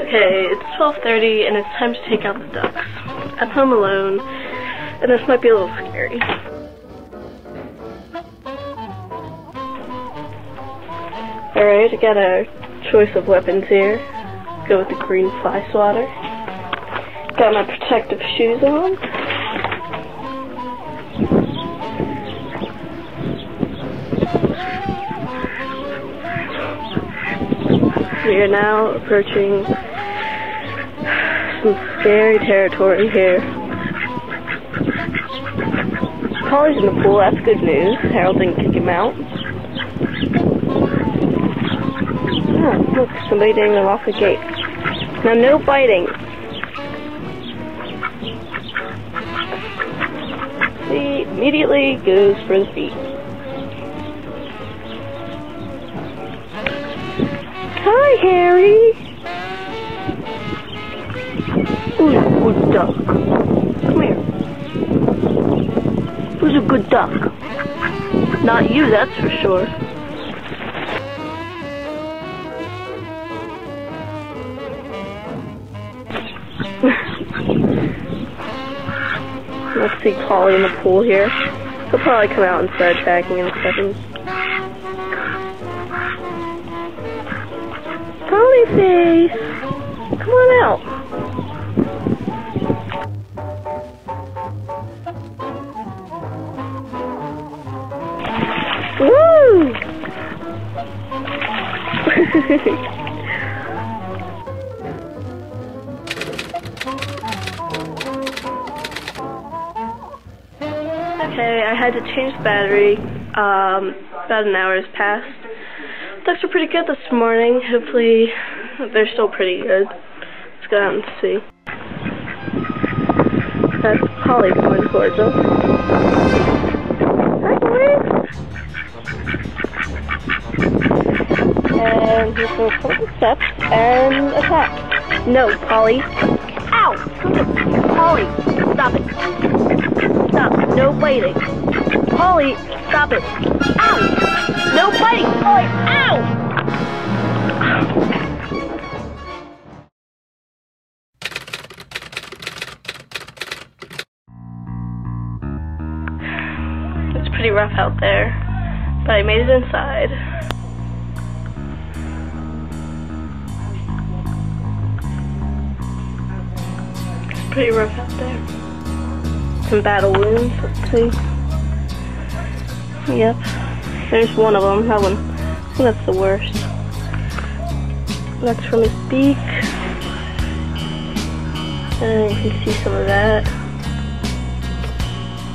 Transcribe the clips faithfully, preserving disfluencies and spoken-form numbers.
Okay, it's twelve thirty and it's time to take out the ducks. I'm home alone, and this might be a little scary. Alright, I got a choice of weapons here. Go with the green fly swatter. Got my protective shoes on. We are now approaching some scary territory here. Paulie's in the pool, that's good news. Harold didn't kick him out. Oh, look, somebody dangling off the gate. Now, no biting. He immediately goes for the feet. Hi, Harry! Who's a good duck? Come here. Who's a good duck? Not you, that's for sure. Let's see Paulie in the pool here. He'll probably come out and start attacking in a second. Paulie face! Come on out! Woo! Okay, I had to change the battery. Um, about an hour has passed. Ducks are pretty good this morning. Hopefully, they're still pretty good. Let's go out and see. That's Paulie going towards us. Hi, Paulie! And he's going to pull up the steps and attack. No, Paulie. Ow! Come here. Paulie, stop it. Stop. No biting. Paulie, stop it. Ow! No biting, Paulie! Ow! It's pretty rough out there, but I made it inside. It's pretty rough out there. Some battle wounds, let's see. Yep, there's one of them, that one. That's the worst. That's from his beak. And you can see some of that.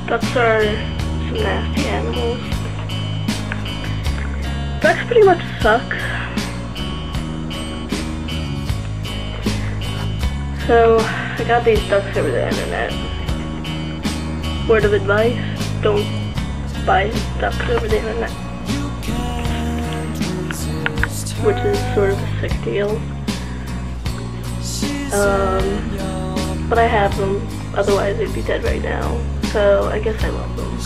Ducks are some nasty animals. Ducks pretty much suck. So, I got these ducks over the internet. Word of advice, don't buy ducks over the internet. Which is sort of a sick deal. Um, but I have them, otherwise they'd be dead right now. So I guess I love them.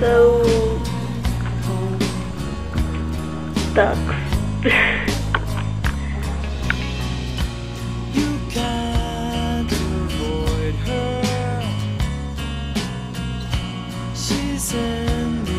So, ducks. You can't avoid her. She's in the Thank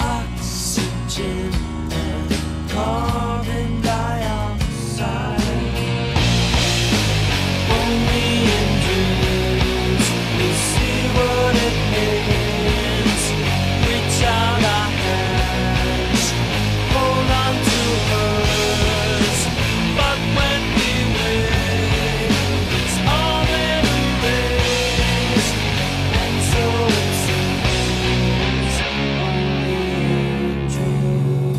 you.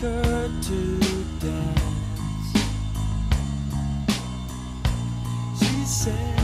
her to dance. She said